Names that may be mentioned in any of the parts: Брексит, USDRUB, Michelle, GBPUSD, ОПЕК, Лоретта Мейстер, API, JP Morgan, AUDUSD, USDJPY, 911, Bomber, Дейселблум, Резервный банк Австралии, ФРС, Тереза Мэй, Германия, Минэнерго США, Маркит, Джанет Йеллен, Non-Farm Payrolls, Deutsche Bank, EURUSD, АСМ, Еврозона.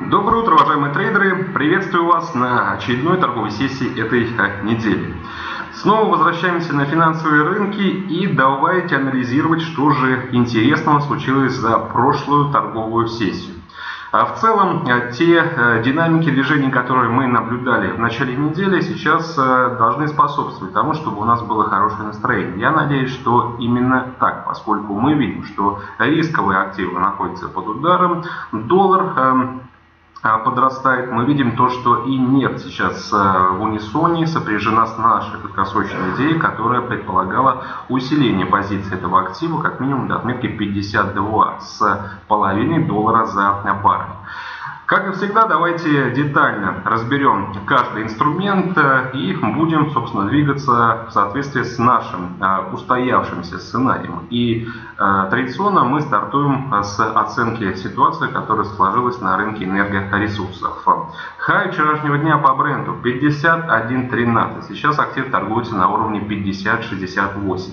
Доброе утро, уважаемые трейдеры! Приветствую вас на очередной торговой сессии этой недели. Снова возвращаемся на финансовые рынки и давайте анализировать, что же интересного случилось за прошлую торговую сессию. А в целом, те динамики движений, которые мы наблюдали в начале недели, сейчас должны способствовать тому, чтобы у нас было хорошее настроение. Я надеюсь, что именно так, поскольку мы видим, что рисковые активы находятся под ударом, доллар подрастает. Мы видим то, что и нефть сейчас в унисоне сопряжена с нашей краткосрочной идеей, которая предполагала усиление позиции этого актива как минимум до отметки 52 с половиной $1 за баррель. Как и всегда, давайте детально разберем каждый инструмент и будем, собственно, двигаться в соответствии с нашим устоявшимся сценарием. И традиционно мы стартуем с оценки ситуации, которая сложилась на рынке энергоресурсов. Хай вчерашнего дня по бренду 51.13. Сейчас актив торгуется на уровне 50.68.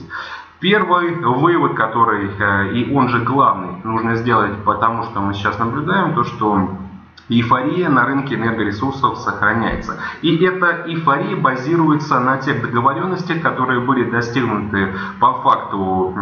Первый вывод, который, и он же главный, нужно сделать, потому что мы сейчас наблюдаем, то что эйфория на рынке энергоресурсов сохраняется. И эта эйфория базируется на тех договоренностях, которые были достигнуты по факту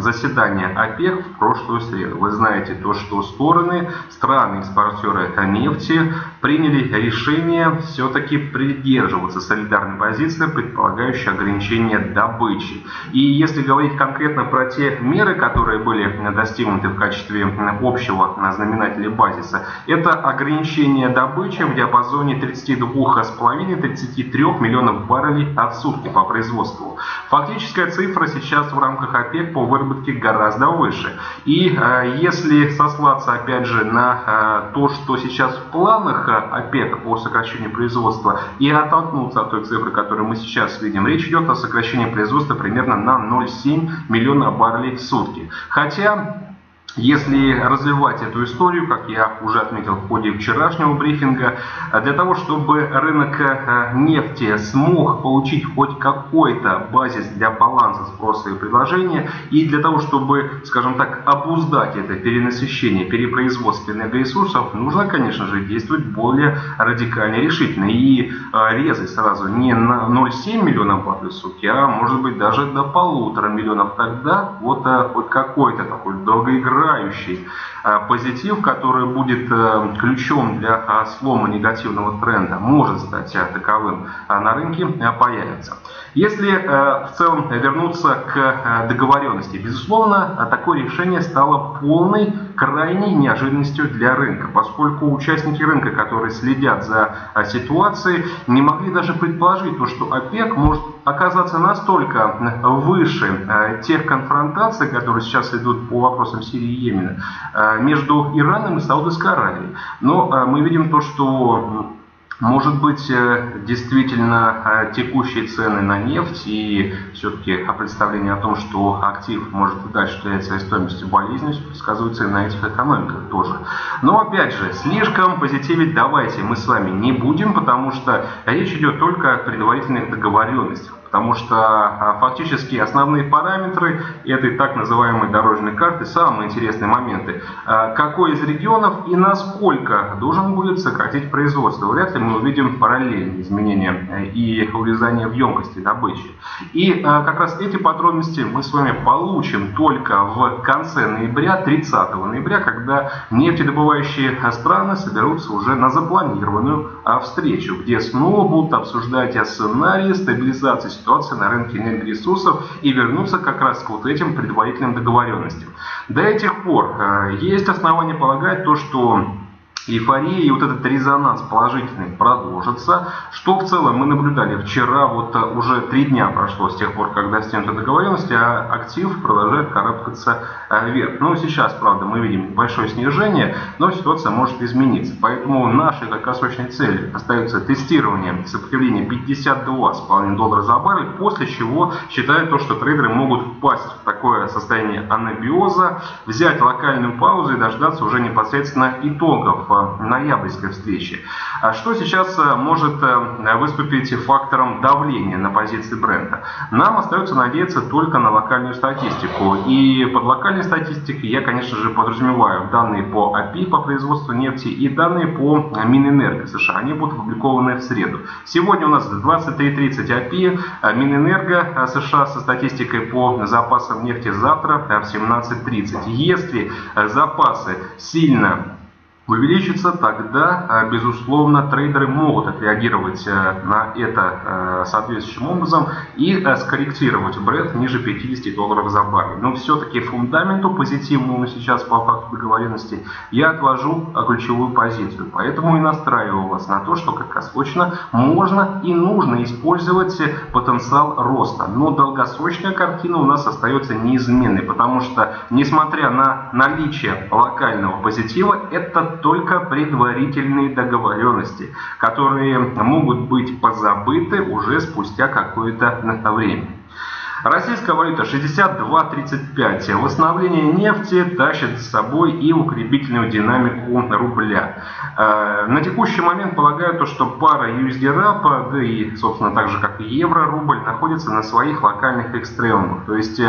заседания ОПЕК в прошлую среду. Вы знаете то, что страны-экспортеры нефти приняли решение все-таки придерживаться солидарной позиции, предполагающей ограничение добычи. И если говорить конкретно про те меры, которые были достигнуты в качестве общего знаменателя базиса, это ограничение добычи в диапазоне 32,5-33 миллионов баррелей в сутки по производству. Фактическая цифра сейчас в рамках ОПЕК по выработке гораздо выше. И если сослаться опять же на то, что сейчас в планах ОПЕК по сокращению производства и оттолкнуться от той цифры, которую мы сейчас видим, речь идет о сокращении производства примерно на 0,7 миллиона баррелей в сутки. Хотя, если развивать эту историю, как я уже отметил в ходе вчерашнего брифинга, для того, чтобы рынок нефти смог получить хоть какой-то базис для баланса спроса и предложения, и для того, чтобы, скажем так, обуздать это перенасыщение, перепроизводство энергоресурсов, нужно, конечно же, действовать более радикально и решительно. И резать сразу не на 0,7 миллионов баррелей в сутки, а может быть даже до 1,5 миллиона. Тогда вот какой-то такой долгоиграющий позитив, который будет ключом для слома негативного тренда, может стать таковым на рынке, появится. Если в целом вернуться к договоренности, безусловно, такое решение стало полной, крайней неожиданностью для рынка, поскольку участники рынка, которые следят за ситуацией, не могли даже предположить то, что ОПЕК может оказаться настолько выше тех конфронтаций, которые сейчас идут по вопросам Сирии и Йемена, между Ираном и Саудовской Аравией. Но мы видим то, что, может быть, действительно текущие цены на нефть и все-таки представление о том, что актив может дальше терять свою стоимость и болезненность, сказываются и на этих экономиках тоже. Но опять же, слишком позитивить давайте мы с вами не будем, потому что речь идет только о предварительных договоренностях. Потому что фактически основные параметры этой так называемой дорожной карты, самые интересные моменты, какой из регионов и насколько должен будет сократить производство. Вряд ли мы увидим параллельные изменения и урезание в емкости добычи. И как раз эти подробности мы с вами получим только в конце ноября, 30 ноября, когда нефтедобывающие страны соберутся уже на запланированную встречу, где снова будут обсуждать сценарии стабилизации ситуации на рынке энергоресурсов и вернуться как раз к вот этим предварительным договоренностям. До этих пор есть основания полагать то, что эйфория и вот этот резонанс положительный продолжится, что в целом мы наблюдали вчера, вот уже 3 дня прошло с тех пор, как достигнута договоренность, а актив продолжает карабкаться вверх. Ну, сейчас, правда, мы видим большое снижение, но ситуация может измениться. Поэтому нашей краткосрочной целью остается тестирование сопротивления 52,5 доллара за баррель, после чего считаю то, что трейдеры могут впасть в такое состояние анабиоза, взять локальную паузу и дождаться уже непосредственно итогов ноябрьской встрече. Что сейчас может выступить фактором давления на позиции бренда? Нам остается надеяться только на локальную статистику. И под локальной статистикой я, конечно же, подразумеваю данные по API, по производству нефти, и данные по Минэнерго США. Они будут опубликованы в среду. Сегодня у нас 23:30 API, Минэнерго США со статистикой по запасам нефти завтра в 17:30. Если запасы сильно увеличится, тогда, безусловно, трейдеры могут отреагировать на это соответствующим образом и скорректировать бренд ниже $50 за баррель. Но все-таки фундаменту позитивному сейчас по факту договоренности я отвожу ключевую позицию. Поэтому и настраиваю вас на то, что краткосрочно можно и нужно использовать потенциал роста. Но долгосрочная картина у нас остается неизменной, потому что, несмотря на наличие локального позитива, это только предварительные договоренности, которые могут быть позабыты уже спустя какое-то время. Российская валюта 62.35. Восстановление нефти тащит за собой и укрепительную динамику рубля. На текущий момент полагаю, то, что пара USDRUB, да и, собственно, так же, как и евро-рубль, находится на своих локальных экстремумах. То есть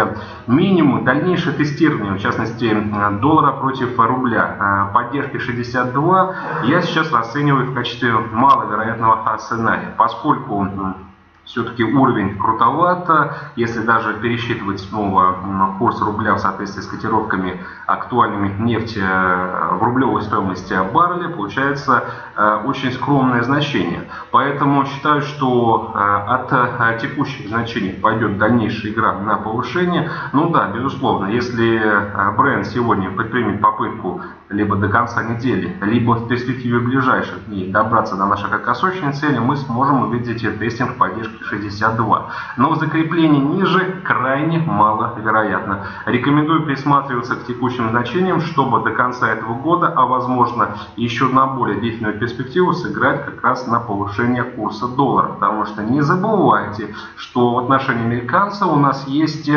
минимум, дальнейшее тестирование, в частности, доллара против рубля, поддержки 62, я сейчас расцениваю в качестве маловероятного сценария, поскольку все-таки уровень крутовато, если даже пересчитывать снова курс рубля в соответствии с котировками актуальными нефти в рублевой стоимости барреля, получается очень скромное значение. Поэтому считаю, что от текущих значений пойдет дальнейшая игра на повышение. Ну да, безусловно, если бренд сегодня предпримет попытку либо до конца недели, либо в перспективе ближайших дней добраться до нашей краткосрочной цели, мы сможем увидеть тестинг поддержки 62. Но закрепление ниже крайне маловероятно. Рекомендую присматриваться к текущим значениям, чтобы до конца этого года, а возможно еще на более длительную перспективу, сыграть как раз на повышение курса доллара. Потому что не забывайте, что в отношении американца у нас есть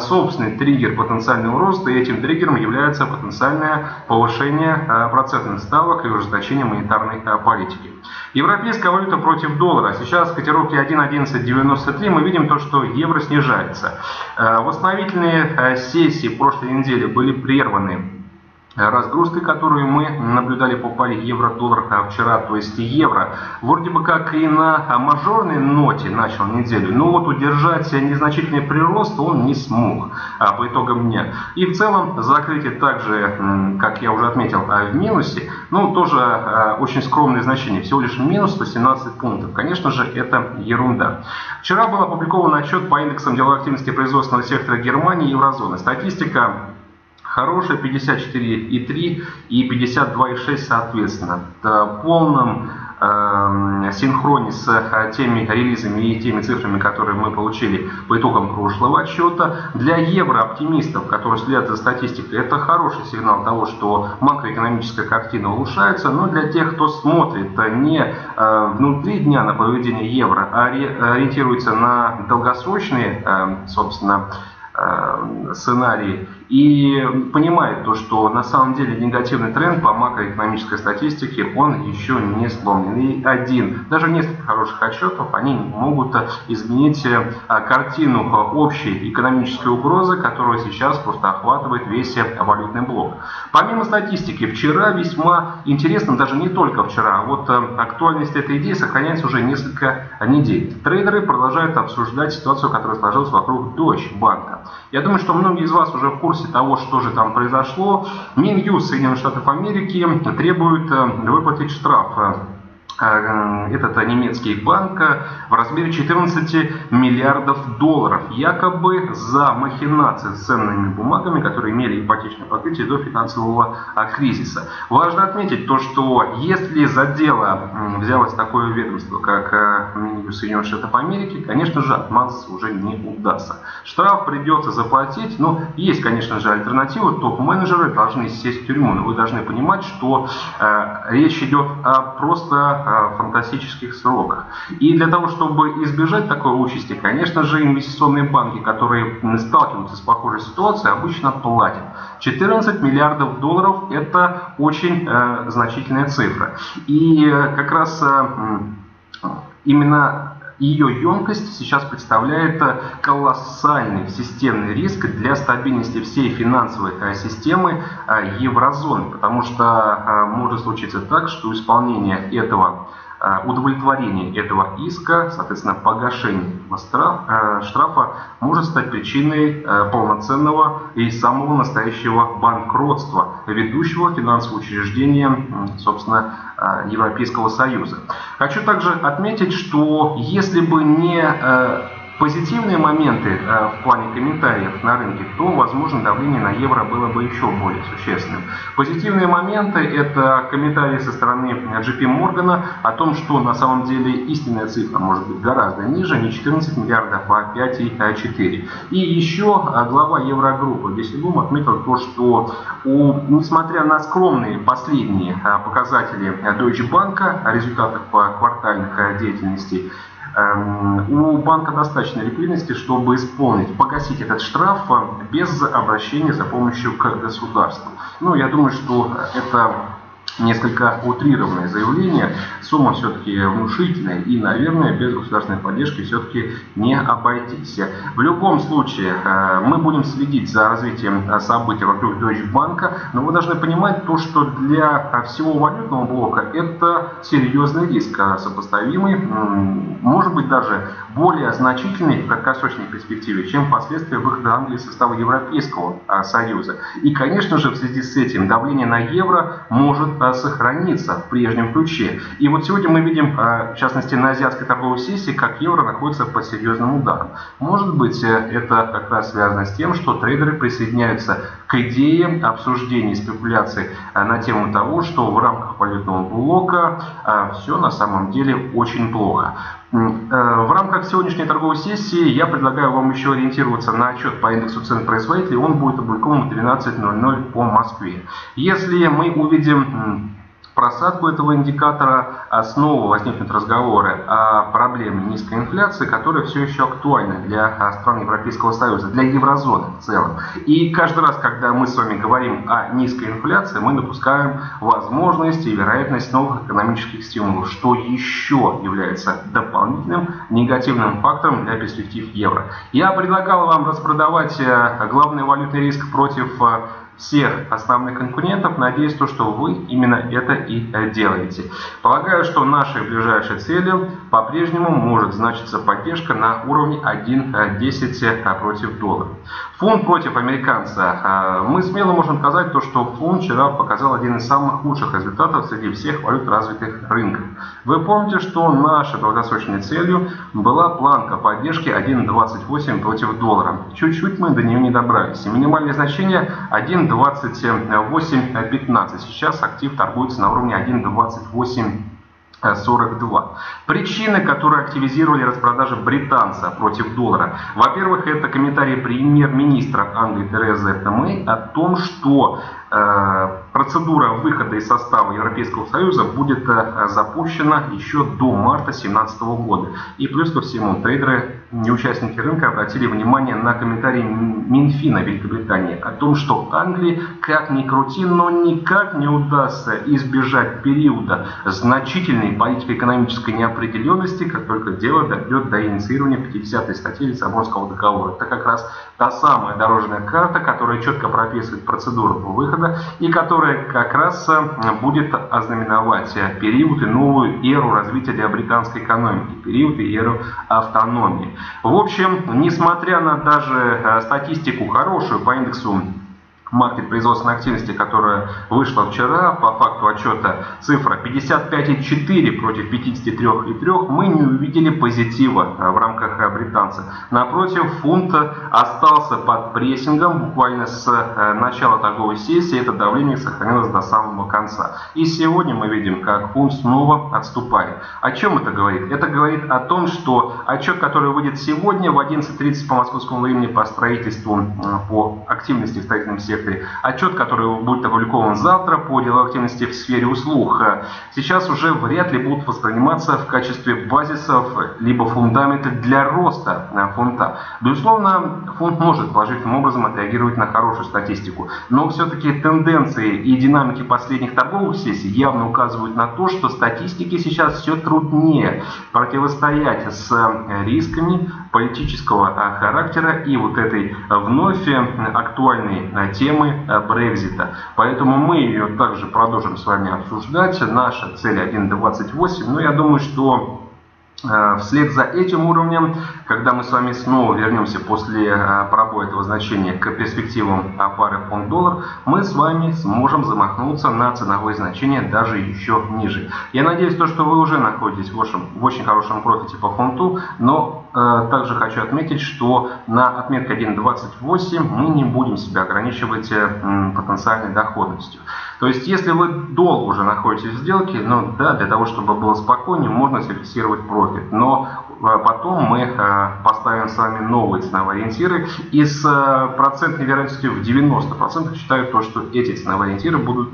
собственный триггер потенциального роста, и этим триггером является потенциальное повышение процентных ставок и ужесточение монетарной политики. Европейская валюта против доллара. Сейчас котировки 1.1193, мы видим то, что евро снижается. Восстановительные сессии прошлой недели были прерваны разгрузкой, которую мы наблюдали по паре евро-доллар вчера, то есть евро вроде бы как и на мажорной ноте начал неделю, но вот удержать незначительный прирост он не смог по итогам дня. И в целом закрытие также, как я уже отметил, в минусе, но тоже очень скромное значение, всего лишь минус 18 пунктов. Конечно же, это ерунда. Вчера был опубликован отчет по индексам деловой активности производственного сектора Германии и Еврозоны. Статистика хорошая, 54,3 и 52,6 соответственно. В полном синхроне с теми релизами и теми цифрами, которые мы получили по итогам прошлого отчета. Для еврооптимистов, которые следят за статистикой, это хороший сигнал того, что макроэкономическая картина улучшается, но для тех, кто смотрит не внутри дня на поведение евро, а ориентируется на долгосрочные, собственно, сценарий и понимает то, что на самом деле негативный тренд по макроэкономической статистике, он еще не сломлен. И один, даже несколько хороших отчетов, они могут изменить картину общей экономической угрозы, которая сейчас просто охватывает весь валютный блок. Помимо статистики, вчера весьма интересно, даже не только вчера, а вот актуальность этой идеи сохраняется уже несколько недель. Трейдеры продолжают обсуждать ситуацию, которая сложилась вокруг Deutsche Bank. Я думаю, что многие из вас уже в курсе того, что же там произошло. Минюс Соединенных Штатов Америки требует выплатить штраф. Этот немецкий банк в размере $14 миллиардов якобы за махинации с ценными бумагами, которые имели ипотечное покрытие до финансового кризиса. Важно отметить то, что если за дело взялось такое ведомство, как Соединенных Штатов Америки, конечно же, отмазаться уже не удастся. Штраф придется заплатить, но есть, конечно же, альтернатива. Топ-менеджеры должны сесть в тюрьму, но вы должны понимать, что речь идет о просто фантастических сроках. И для того, чтобы избежать такой участи, конечно же, инвестиционные банки, которые сталкиваются с похожей ситуацией, обычно платят. 14 миллиардов долларов – это очень значительная цифра. И как раз именно ее емкость сейчас представляет колоссальный системный риск для стабильности всей финансовой системы еврозоны, потому что может случиться так, что исполнение этого, удовлетворение этого иска, соответственно, погашение штрафа может стать причиной полноценного и самого настоящего банкротства ведущего финансового учреждения, собственно, Европейского Союза. Хочу также отметить, что если бы не позитивные моменты в плане комментариев на рынке, то, возможно, давление на евро было бы еще более существенным. Позитивные моменты – это комментарии со стороны JP Morgan о том, что на самом деле истинная цифра может быть гораздо ниже, не 14 миллиардов, а 5,4. И еще глава еврогруппы Дейселблум отметил то, что несмотря на скромные последние показатели Deutsche Bank о результатах по квартальных деятельности, у банка достаточно ликвидности, чтобы исполнить, погасить этот штраф без обращения за помощью к государству. Ну, я думаю, что это несколько утрированное заявление. Сумма все-таки внушительная и, наверное, без государственной поддержки все-таки не обойтись. В любом случае, мы будем следить за развитием событий вокруг Deutsche Bank, но вы должны понимать то, что для всего валютного блока это серьезный риск, сопоставимый, может быть, даже более значительный в краткосрочной перспективе, чем последствия выхода Англии из состава Европейского Союза. И, конечно же, в связи с этим давление на евро может сохраниться в прежнем ключе. И вот сегодня мы видим, в частности, на азиатской торговой сессии, как евро находится под серьезным ударом. Может быть, это как раз связано с тем, что трейдеры присоединяются к идее обсуждения и спекуляций на тему того, что в рамках валютного блока все на самом деле очень плохо. В рамках сегодняшней торговой сессии я предлагаю вам еще ориентироваться на отчет по индексу цен производителей. Он будет опубликован в 12:00 по Москве. Если мы увидим просадку этого индикатора, снова возникнут разговоры о проблеме низкой инфляции, которая все еще актуальна для стран Европейского Союза, для еврозоны в целом. И каждый раз, когда мы с вами говорим о низкой инфляции, мы допускаем возможность и вероятность новых экономических стимулов, что еще является дополнительным негативным фактором для перспектив евро. Я предлагал вам распродавать главный валютный риск против всех основных конкурентов. Надеюсь, что вы именно это и делаете. Полагаю, что нашей ближайшей целью по-прежнему может значиться поддержка на уровне 1,10 против доллара. Фунт против американца. Мы смело можем сказать, что фунт вчера показал один из самых лучших результатов среди всех валют развитых рынков. Вы помните, что нашей долгосрочной целью была планка поддержки 1,28 против доллара. Чуть-чуть мы до нее не добрались. Минимальное значение 1,2815. Сейчас актив торгуется на уровне 1,2842. Причины, которые активизировали распродажи британца против доллара. Во-первых, это комментарий премьер-министра Англии Терезы Мэй о том, что процедура выхода из состава Европейского Союза будет запущена еще до марта 2017 года. И плюс ко всему, трейдеры, не участники рынка, обратили внимание на комментарии Минфина Великобритании о том, что Англии, как ни крути, но никак не удастся избежать периода значительной политико-экономической неопределенности, как только дело дойдет до инициирования 50-й статьи Лиссабонского договора. Это как раз та самая дорожная карта, которая четко прописывает процедуру выхода и которая как раз будет ознаменовать период и новую эру развития для британской экономики, период и эру автономии. В общем, несмотря на даже статистику хорошую по индексу Маркит производственной активности, которая вышла вчера, по факту отчета цифра 55,4 против 53,3, мы не увидели позитива в рамках британца. Напротив, фунт остался под прессингом буквально с начала торговой сессии, это давление сохранилось до самого конца. И сегодня мы видим, как фунт снова отступает. О чем это говорит? Это говорит о том, что отчет, который выйдет сегодня в 11:30 по московскому времени по строительству, по активности в строительном секторе, эксперты. Отчет, который будет опубликован завтра по деловой активности в сфере услуг, сейчас уже вряд ли будут восприниматься в качестве базисов либо фундамента для роста фонда. Безусловно, фонд может положительным образом отреагировать на хорошую статистику, но все-таки тенденции и динамики последних торговых сессий явно указывают на то, что статистике сейчас все труднее противостоять с рисками политического характера и вот этой вновь актуальной темы Брексита. Поэтому мы ее также продолжим с вами обсуждать. Наша цель 1.28, но я думаю, что вслед за этим уровнем, когда мы с вами снова вернемся после пробоя этого значения к перспективам пары фунт-доллар, мы с вами сможем замахнуться на ценовое значение даже еще ниже. Я надеюсь, то, что вы уже находитесь в очень хорошем профите по фунту, но также хочу отметить, что на отметке 1.28 мы не будем себя ограничивать потенциальной доходностью. То есть, если вы долго уже находитесь в сделке, ну да, для того, чтобы было спокойнее, можно зафиксировать профит. Но потом мы поставим с вами новые ценовые ориентиры. И с процентной вероятностью в 90% считаю то, что эти ценовые ориентиры будут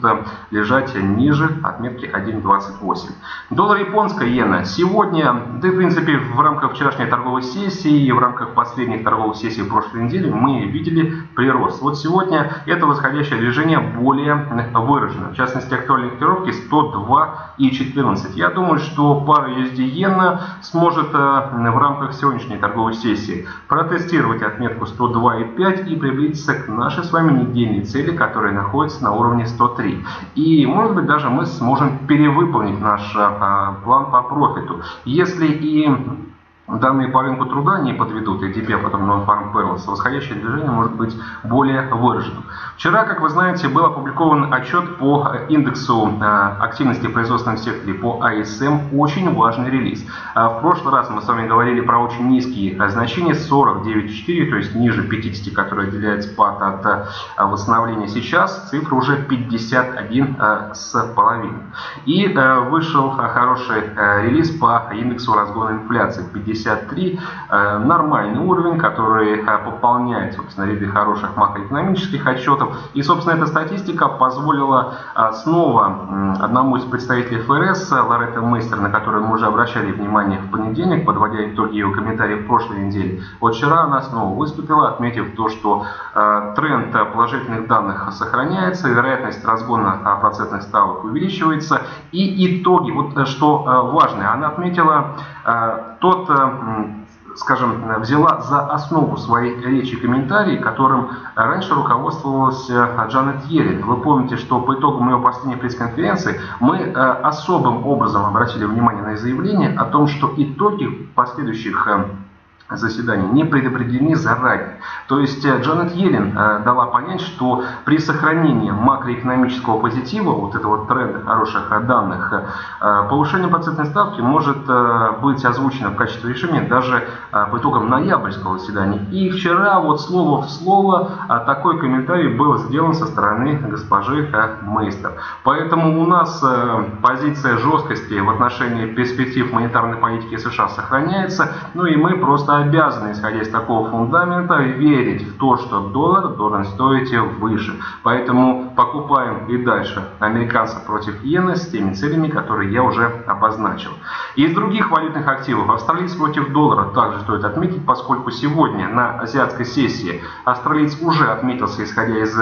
лежать ниже отметки 1.28. Доллар, японская иена. Сегодня, да и в принципе в рамках вчерашней торговой сессии и в рамках последних торговых сессий прошлой недели мы видели прирост. Вот сегодня это восходящее движение более выражено. В частности, актуальные котировки 102.14. Я думаю, что пара USD-иена сможет в рамках сегодняшней торговой сессии протестировать отметку 102.5 и приблизиться к нашей с вами недельной цели, которая находится на уровне 103. И, может быть, даже мы сможем перевыполнить наш план по профиту. Если и данные по рынку труда не подведут, и тебе потом Non-Farm Payrolls, восходящее движение может быть более выраженным. Вчера, как вы знаете, был опубликован отчет по индексу активности в производственном секторе по АСМ. Очень важный релиз. В прошлый раз мы с вами говорили про очень низкие значения 49.4, то есть ниже 50, которые отделяет спад от восстановления. Сейчас цифра уже 51.5. И вышел хороший релиз по индексу разгона инфляции 53, нормальный уровень, который пополняет, собственно, ряды хороших макроэкономических отчетов. И, собственно, эта статистика позволила снова одному из представителей ФРС, Лоретта Мейстер, на которую мы уже обращали внимание в понедельник, подводя итоги ее комментариев прошлой недели. Вот вчера она снова выступила, отметив то, что тренд положительных данных сохраняется, вероятность разгона процентных ставок увеличивается. И итоги, вот что важно, она отметила тот, скажем, взяла за основу своей речи комментарии, которым раньше руководствовалась Джанет Йеллен. Вы помните, что по итогам ее последней пресс-конференции мы особым образом обратили внимание на заявление о том, что итоги последующих заседания не предопределены заранее. То есть Джанет Йеллен дала понять, что при сохранении макроэкономического позитива, вот этого тренда хороших данных, повышение процентной ставки может быть озвучено в качестве решения даже по итогам ноябрьского заседания. И вчера вот слово в слово такой комментарий был сделан со стороны госпожи Мейстер. Поэтому у нас позиция жесткости в отношении перспектив монетарной политики США сохраняется. Ну и мы просто обязаны, исходя из такого фундамента, верить в то, что доллар должен стоить выше. Поэтому покупаем и дальше американца против иены с теми целями, которые я уже обозначил. Из других валютных активов австралиец против доллара также стоит отметить, поскольку сегодня на азиатской сессии австралиец уже отметился, исходя из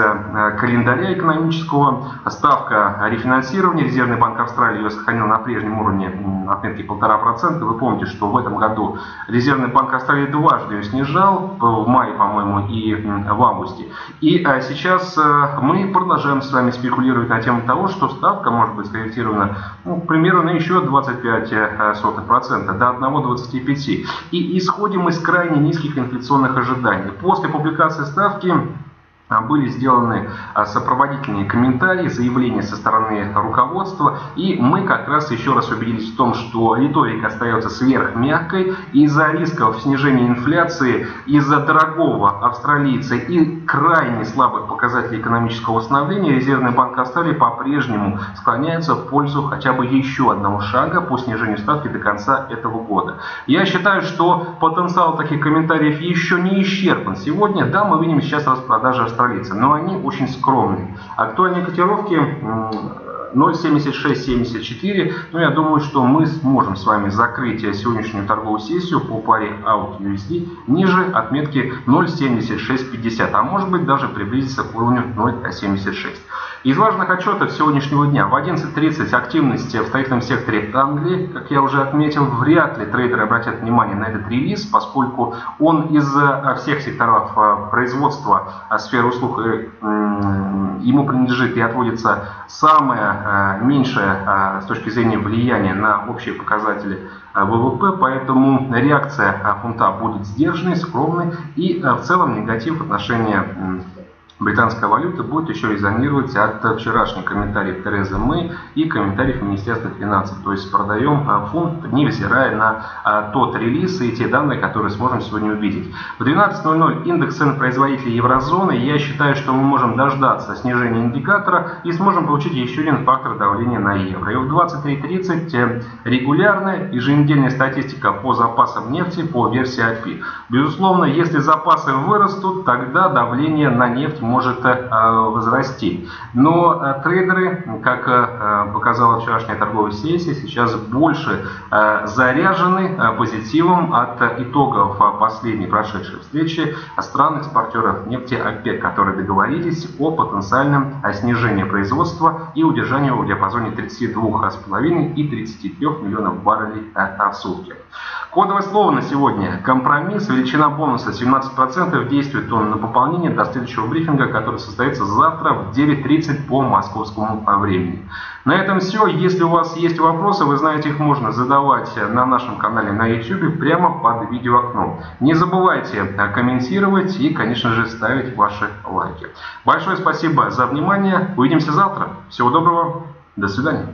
календаря экономического. Ставка рефинансирования, Резервный банк Австралии ее сохранил на прежнем уровне отметки 1,5%. Вы помните, что в этом году Резервный банк Австралии дважды ее снижал, в мае, по-моему, и в августе. И сейчас мы продолжаем с вами спекулировать на тему того, что ставка может быть скорректирована, ну, к примеру, на еще 0,25% до 1,25%. И исходим из крайне низких инфляционных ожиданий. После публикации ставки были сделаны сопроводительные комментарии, заявления со стороны руководства. И мы как раз еще раз убедились в том, что риторика остается сверхмягкой. Из-за рисков снижения инфляции, из-за дорогого австралийца и крайне слабых показателей экономического восстановления Резервный банк Австралии по-прежнему склоняется в пользу хотя бы еще одного шага по снижению ставки до конца этого года. Я считаю, что потенциал таких комментариев еще не исчерпан сегодня. Да, мы видим сейчас распродажи австралийцев австралийцам, но они очень скромные. Актуальные котировки 0.7674, но я думаю, что мы сможем с вами закрыть сегодняшнюю торговую сессию по паре AUDUSD ниже отметки 0.7650, а может быть даже приблизиться к уровню 0.76. Из важных отчетов сегодняшнего дня: в 11:30 активность в тарифном секторе Англии, как я уже отметил, вряд ли трейдеры обратят внимание на этот релиз, поскольку он из всех секторов производства, сферы услуг, ему принадлежит и отводится самое меньшее с точки зрения влияния на общие показатели ВВП, поэтому реакция фунта будет сдержанной, скромной, и в целом негатив в отношении британской валюты будет еще резонировать от вчерашних комментариев Терезы Мэй и комментариев Министерства финансов. То есть продаем фунт, не взирая на тот релиз и те данные, которые сможем сегодня увидеть. В 12:00 индекс цен производителей еврозоны. Я считаю, что мы можем дождаться снижения индикатора и сможем получить еще один фактор давления на евро. И в 23:30 регулярная еженедельная статистика по запасам нефти по версии API. Безусловно, если запасы вырастут, тогда давление на нефть может возрасти. Но трейдеры, как показала вчерашняя торговая сессия, сейчас больше заряжены позитивом от итогов последней прошедшей встречи стран-экспортеров нефти ОПЕК, которые договорились о потенциальном снижении производства и удержании его в диапазоне 32,5 и 33 миллионов баррелей в сутки. Кодовое слово на сегодня — компромисс. Величина бонуса 17%, действует он на пополнение до следующего брифинга, который состоится завтра в 9:30 по московскому времени. На этом все. Если у вас есть вопросы, вы знаете, их можно задавать на нашем канале на YouTube прямо под видеоокном. Не забывайте комментировать и, конечно же, ставить ваши лайки. Большое спасибо за внимание. Увидимся завтра. Всего доброго. До свидания.